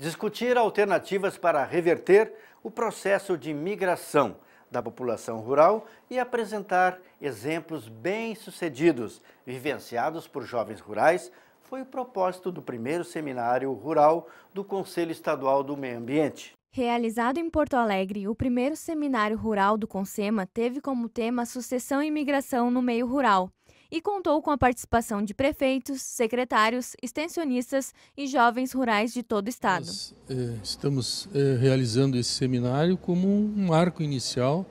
discutir alternativas para reverter o processo de migração da população rural e apresentar exemplos bem-sucedidos vivenciados por jovens rurais foi o propósito do primeiro seminário rural do Conselho Estadual do Meio Ambiente. Realizado em Porto Alegre, o primeiro seminário rural do Consema teve como tema sucessão e migração no meio rural e contou com a participação de prefeitos, secretários, extensionistas e jovens rurais de todo o estado. Nós, estamos realizando esse seminário como um marco inicial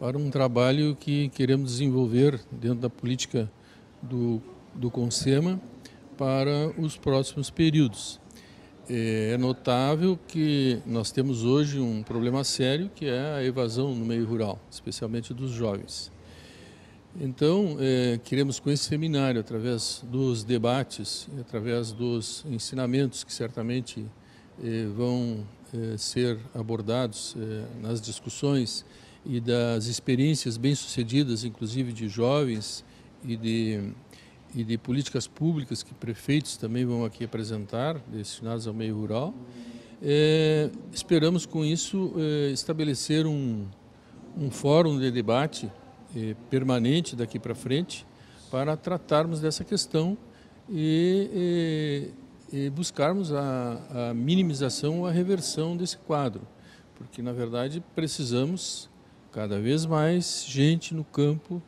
para um trabalho que queremos desenvolver dentro da política do Consema para os próximos períodos. É notável que nós temos hoje um problema sério, que é a evasão no meio rural, especialmente dos jovens. Então, queremos com esse seminário, através dos debates, através dos ensinamentos que certamente vão ser abordados nas discussões e das experiências bem-sucedidas, inclusive de jovens e de políticas públicas que prefeitos também vão aqui apresentar, destinados ao meio rural. Esperamos com isso estabelecer um fórum de debate permanente daqui para frente para tratarmos dessa questão e buscarmos a minimização, a reversão desse quadro, porque na verdade precisamos cada vez mais gente no campo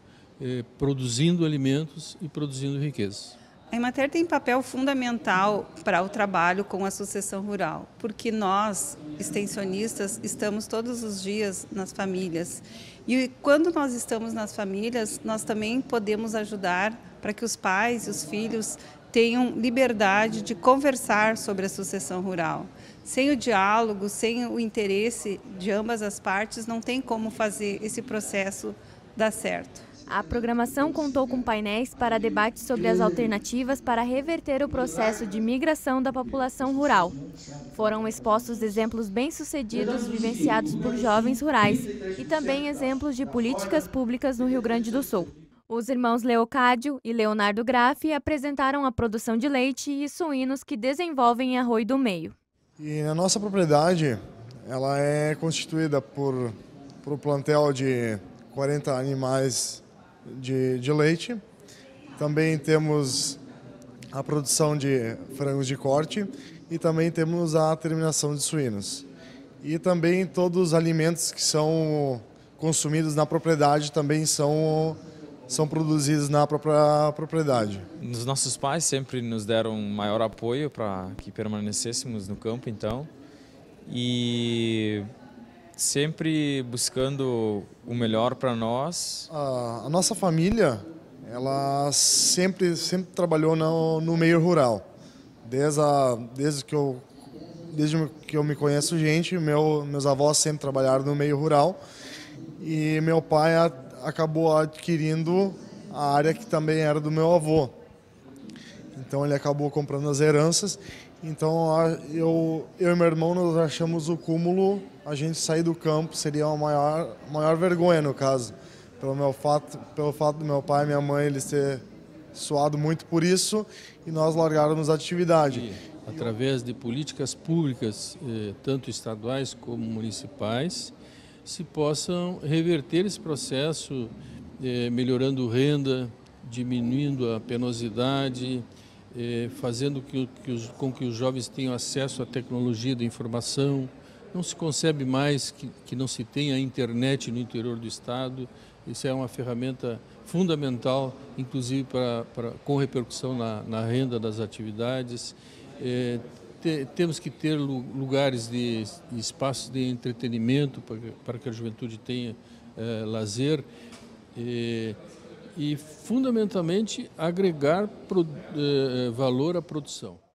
produzindo alimentos e produzindo riquezas. A Emater tem papel fundamental para o trabalho com a sucessão rural, porque nós, extensionistas, estamos todos os dias nas famílias. E quando nós estamos nas famílias, nós também podemos ajudar para que os pais e os filhos tenham liberdade de conversar sobre a sucessão rural. Sem o diálogo, sem o interesse de ambas as partes, não tem como fazer esse processo dar certo. A programação contou com painéis para debates sobre as alternativas para reverter o processo de migração da população rural. Foram expostos exemplos bem-sucedidos vivenciados por jovens rurais e também exemplos de políticas públicas no Rio Grande do Sul. Os irmãos Leocádio e Leonardo Graff apresentaram a produção de leite e suínos que desenvolvem em Arroio do Meio. E a nossa propriedade, ela é constituída por um plantel de 40 animais de leite. Também temos a produção de frangos de corte e também temos a terminação de suínos. E também todos os alimentos que são consumidos na propriedade também são produzidos na própria propriedade. Os nossos pais sempre nos deram um maior apoio para que permanecêssemos no campo, então, e sempre buscando o melhor para nós. A nossa família, ela sempre trabalhou no meio rural. Desde que eu me conheço gente, meus avós sempre trabalharam no meio rural e meu pai acabou adquirindo a área que também era do meu avô. Então ele acabou comprando as heranças. Então eu e meu irmão, nós achamos o cúmulo, a gente sair do campo seria uma maior vergonha no caso. Pelo fato do meu pai e minha mãe eles ter suado muito por isso e nós largarmos a atividade. E, através de políticas públicas, tanto estaduais como municipais, se possam reverter esse processo, melhorando renda, diminuindo a penosidade, fazendo com que os jovens tenham acesso à tecnologia da informação. Não se concebe mais que não se tenha a internet no interior do estado. Isso é uma ferramenta fundamental, inclusive com repercussão na renda das atividades. Temos que ter lugares de espaços de entretenimento para que a juventude tenha lazer. E fundamentalmente agregar valor à produção.